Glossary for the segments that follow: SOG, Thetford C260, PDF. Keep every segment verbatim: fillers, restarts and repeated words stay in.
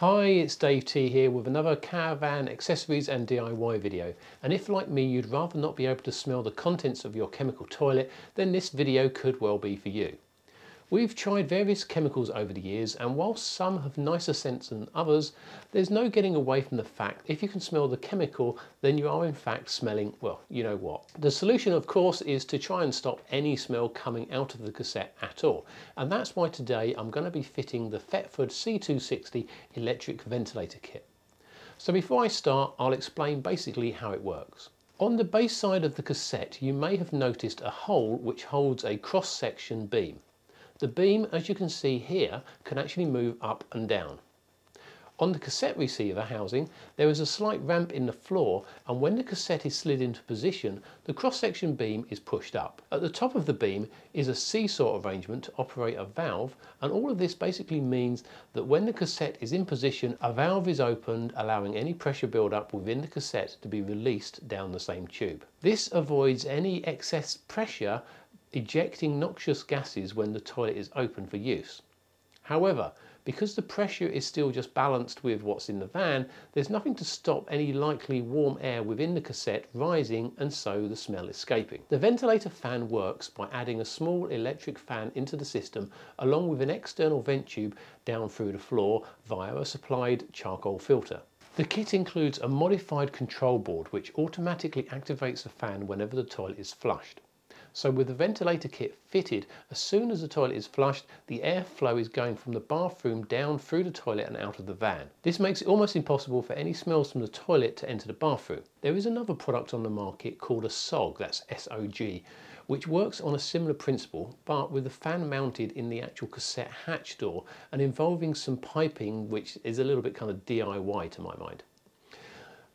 Hi, it's Dave T here with another caravan accessories and D I Y video. And if like me you'd rather not be able to smell the contents of your chemical toilet, then this video could well be for you. We've tried various chemicals over the years, and while some have nicer scents than others, there's no getting away from the fact if you can smell the chemical, then you are in fact smelling, well, you know what. The solution of course is to try and stop any smell coming out of the cassette at all, and that's why today I'm going to be fitting the Thetford C two sixty electric ventilator kit. So before I start, I'll explain basically how it works. On the base side of the cassette you may have noticed a hole which holds a cross-section beam. The beam, as you can see here, can actually move up and down. On the cassette receiver housing there is a slight ramp in the floor, and when the cassette is slid into position the cross-section beam is pushed up. At the top of the beam is a seesaw arrangement to operate a valve, and all of this basically means that when the cassette is in position a valve is opened, allowing any pressure build-up within the cassette to be released down the same tube. This avoids any excess pressure ejecting noxious gases when the toilet is open for use. However, because the pressure is still just balanced with what's in the van, there's nothing to stop any likely warm air within the cassette rising and so the smell escaping. The ventilator fan works by adding a small electric fan into the system along with an external vent tube down through the floor via a supplied charcoal filter. The kit includes a modified control board which automatically activates the fan whenever the toilet is flushed. So with the ventilator kit fitted, as soon as the toilet is flushed, the airflow is going from the bathroom down through the toilet and out of the van. This makes it almost impossible for any smells from the toilet to enter the bathroom. There is another product on the market called a S O G, that's S O G, which works on a similar principle but with the fan mounted in the actual cassette hatch door and involving some piping, which is a little bit kind of D I Y to my mind.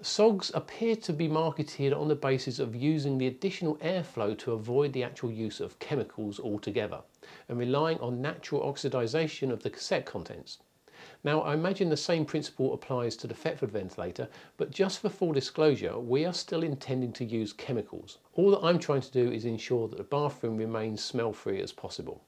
S O Gs appear to be marketed on the basis of using the additional airflow to avoid the actual use of chemicals altogether and relying on natural oxidization of the cassette contents. Now I imagine the same principle applies to the Thetford ventilator, but just for full disclosure we are still intending to use chemicals. All that I'm trying to do is ensure that the bathroom remains smell free as possible.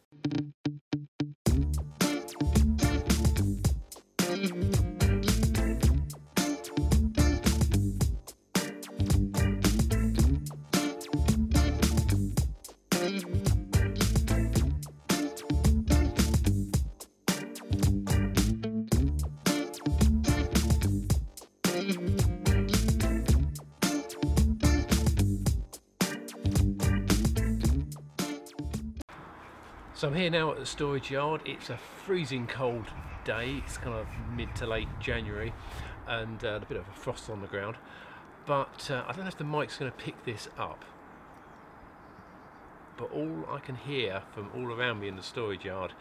So I'm here now at the storage yard. It's a freezing cold day, it's kind of mid to late January and uh, a bit of a frost on the ground, but uh, I don't know if the mic's going to pick this up, but all I can hear from all around me in the storage yard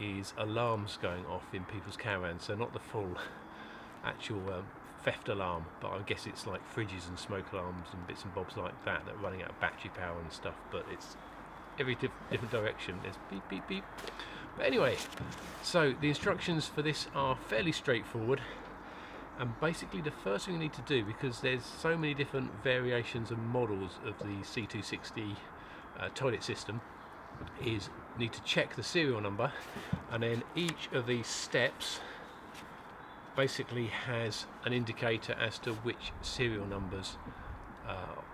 is alarms going off in people's caravans. So not the full actual um, theft alarm, but I guess it's like fridges and smoke alarms and bits and bobs like that that are running out of battery power and stuff, but it's every diff different direction, there's beep beep beep. But anyway, so the instructions for this are fairly straightforward, and basically the first thing you need to do, because there's so many different variations and models of the C two sixty uh, toilet system, is you need to check the serial number, and then each of these steps basically has an indicator as to which serial numbers uh,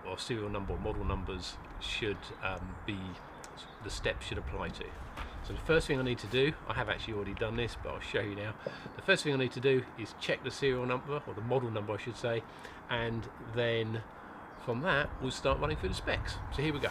or serial number or model numbers should um, be the steps should apply to. So the first thing I need to do, I have actually already done this but I'll show you now, the first thing I need to do is check the serial number, or the model number I should say, and then from that we'll start running through the specs. So here we go.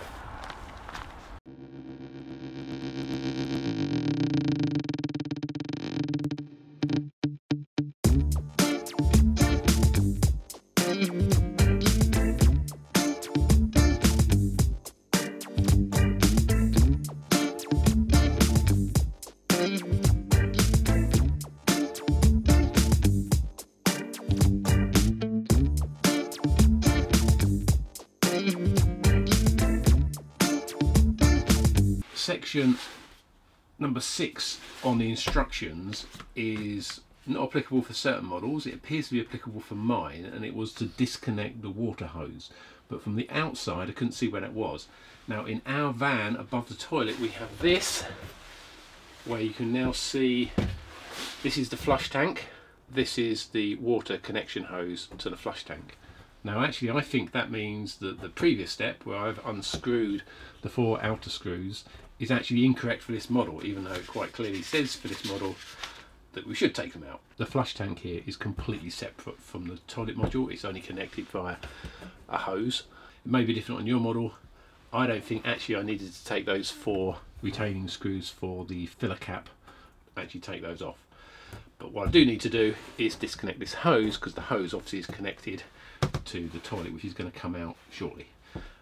Section number six on the instructions is not applicable for certain models. It appears to be applicable for mine, and it was to disconnect the water hose, but from the outside I couldn't see when it was. Now in our van above the toilet we have this, where you can now see this is the flush tank, this is the water connection hose to the flush tank. Now actually I think that means that the previous step where I've unscrewed the four outer screws is actually incorrect for this model, even though it quite clearly says for this model that we should take them out. The flush tank here is completely separate from the toilet module. It's only connected via a hose. It may be different on your model. I don't think actually I needed to take those four retaining screws for the filler cap, actually take those off. But what I do need to do is disconnect this hose, because the hose obviously is connected to the toilet, which is going to come out shortly.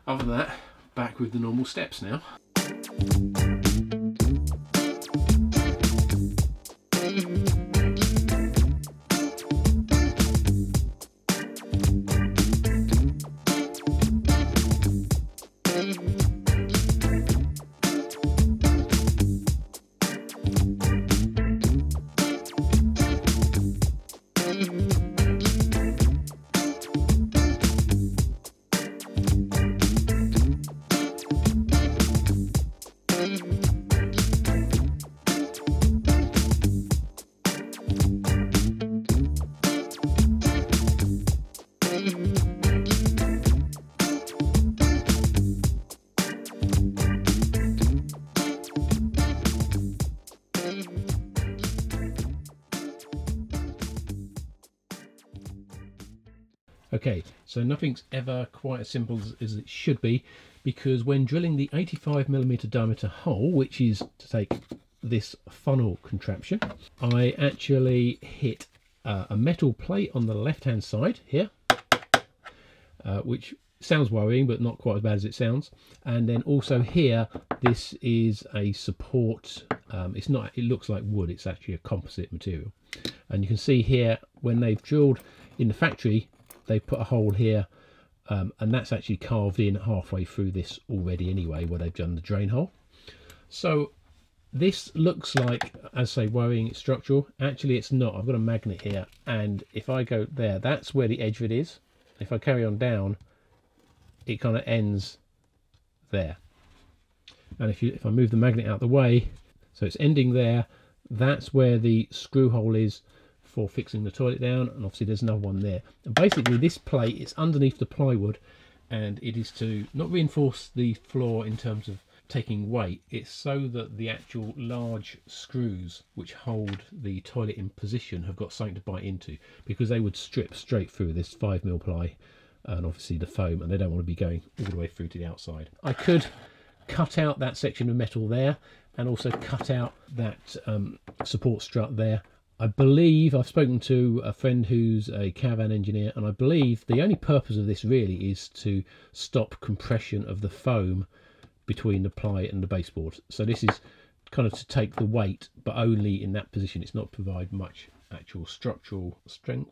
Other than that, back with the normal steps now. Okay, so nothing's ever quite as simple as it should be, because when drilling the eighty-five millimeter diameter hole, which is to take this funnel contraption, I actually hit uh, a metal plate on the left hand side here, uh, which sounds worrying but not quite as bad as it sounds. And then also here, this is a support. Um, it's not, it looks like wood, it's actually a composite material. And you can see here when they've drilled in the factory, they've put a hole here, um, and that's actually carved in halfway through this already anyway, where they've done the drain hole. So this looks like, as I say, worrying, it's structural. Actually it's not. I've got a magnet here, and if I go there, that's where the edge of it is. If I carry on down, it kind of ends there. And if you if I move the magnet out the way, so it's ending there, that's where the screw hole is for fixing the toilet down, and obviously there's another one there. And basically this plate is underneath the plywood, and it is to not reinforce the floor in terms of taking weight, it's so that the actual large screws which hold the toilet in position have got something to bite into, because they would strip straight through this five mil ply and obviously the foam, and they don't want to be going all the way through to the outside. I could cut out that section of metal there, and also cut out that um, support strut there. I believe, I've spoken to a friend who's a caravan engineer, and I believe the only purpose of this really is to stop compression of the foam between the ply and the baseboard. So this is kind of to take the weight, but only in that position. It's not provide much actual structural strength.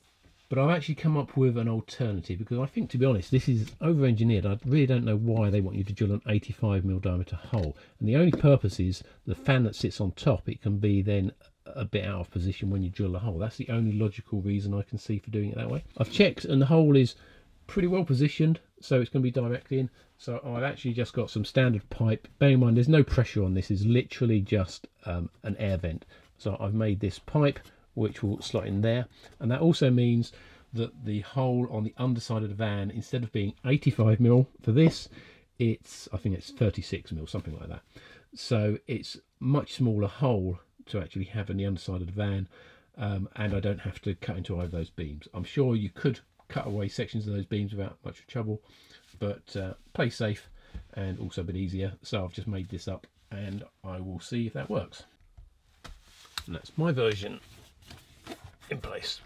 But I've actually come up with an alternative, because I think, to be honest, this is over-engineered. I really don't know why they want you to drill an eighty-five millimeter diameter hole. And the only purpose is the fan that sits on top, it can be then a bit out of position when you drill a hole. That's the only logical reason I can see for doing it that way. I've checked, and the hole is pretty well positioned, so it's going to be directly in. So I've actually just got some standard pipe. Bear in mind there's no pressure on this, is literally just um, an air vent. So I've made this pipe which will slot in there, and that also means that the hole on the underside of the van, instead of being eighty-five mil for this, it's, I think it's thirty-six mil, something like that. So it's much smaller hole to actually have on the underside of the van, um, and I don't have to cut into either of those beams. I'm sure you could cut away sections of those beams without much trouble, but uh, play safe and also a bit easier. So I've just made this up, and I will see if that works. And that's my version in place.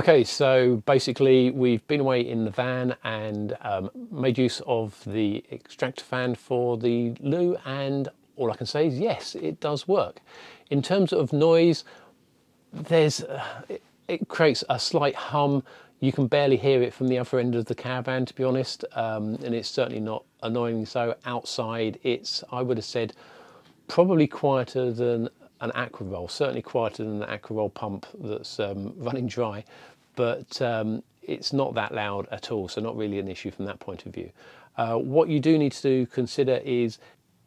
Okay, so basically we've been away in the van and um, made use of the extractor fan for the loo, and all I can say is yes, it does work. In terms of noise, there's uh, it, it creates a slight hum. You can barely hear it from the other end of the caravan, to be honest, um, and it's certainly not annoying. So outside, it's, I would have said, probably quieter than an Aqua Roll, certainly quieter than an Aqua Roll pump that's um, running dry, but um, it's not that loud at all, so not really an issue from that point of view. Uh, what you do need to consider is,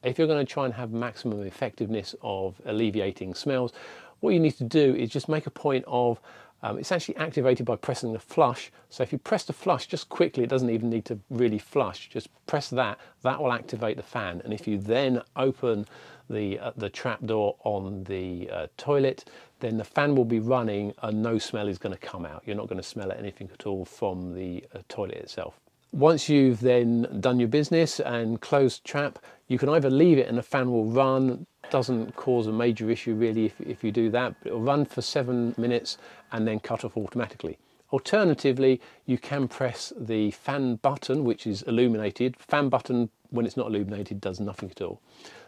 if you're going to try and have maximum effectiveness of alleviating smells, what you need to do is just make a point of, Um, it's actually activated by pressing the flush. So if you press the flush just quickly, it doesn't even need to really flush. Just press that, that will activate the fan. And if you then open the, uh, the trap door on the uh, toilet, then the fan will be running and no smell is going to come out. You're not going to smell anything at all from the uh, toilet itself. Once you've then done your business and closed trap, you can either leave it and the fan will run. Doesn't cause a major issue really if, if you do that, but it'll run for seven minutes and then cut off automatically. Alternatively, you can press the fan button, which is illuminated. Fan button, when it's not illuminated, does nothing at all.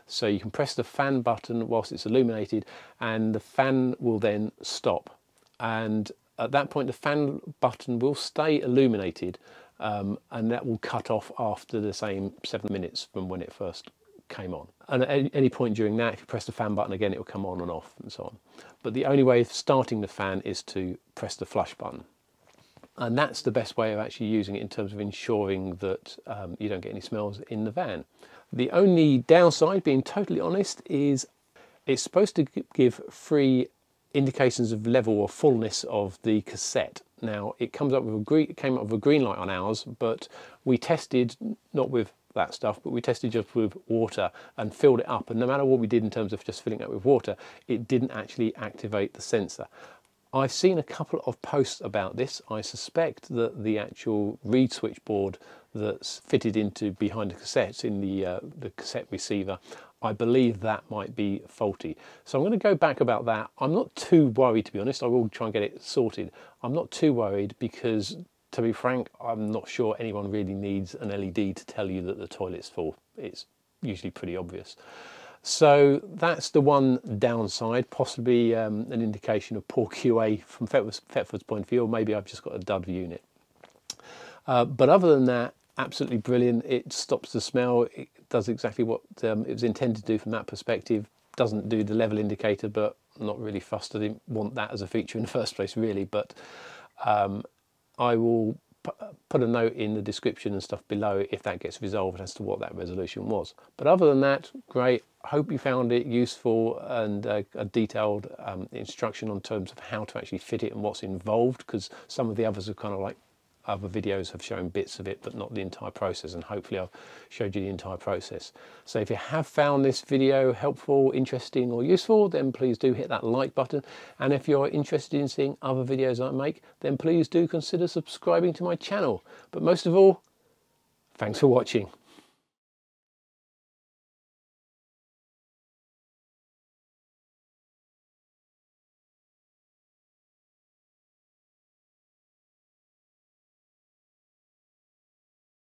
So you can press the fan button whilst it's illuminated and the fan will then stop. And at that point, the fan button will stay illuminated um, and that will cut off after the same seven minutes from when it first came on. And at any point during that, if you press the fan button again, it will come on and off and so on. But the only way of starting the fan is to press the flush button. And that's the best way of actually using it in terms of ensuring that um, you don't get any smells in the van. The only downside, being totally honest, is it's supposed to give free indications of level or fullness of the cassette. Now, it comes up with a green, came up with a green light on ours, but we tested not with that stuff, but we tested just with water and filled it up, and no matter what we did in terms of just filling it up with water, it didn't actually activate the sensor. I've seen a couple of posts about this. I suspect that the actual reed switchboard that's fitted into behind the cassettes in the, uh, the cassette receiver, I believe that might be faulty. So I'm going to go back about that. I'm not too worried, to be honest. I will try and get it sorted. I'm not too worried because, to be frank, I'm not sure anyone really needs an L E D to tell you that the toilet's full. It's usually pretty obvious. So that's the one downside, possibly um, an indication of poor Q A from Thetford's point of view, or maybe I've just got a dud unit. Uh, but other than that, absolutely brilliant. It stops the smell. It does exactly what um, it was intended to do from that perspective. Doesn't do the level indicator, but I'm not really fussed. I didn't want that as a feature in the first place, really. But um, I will put a note in the description and stuff below if that gets resolved as to what that resolution was. But other than that, great. Hope you found it useful and uh, a detailed um, instruction on terms of how to actually fit it and what's involved, because some of the others have kind of like other videos have shown bits of it, but not the entire process. And hopefully I've showed you the entire process. So if you have found this video helpful, interesting or useful, then please do hit that like button. And if you're interested in seeing other videos I make, then please do consider subscribing to my channel. But most of all, thanks for watching.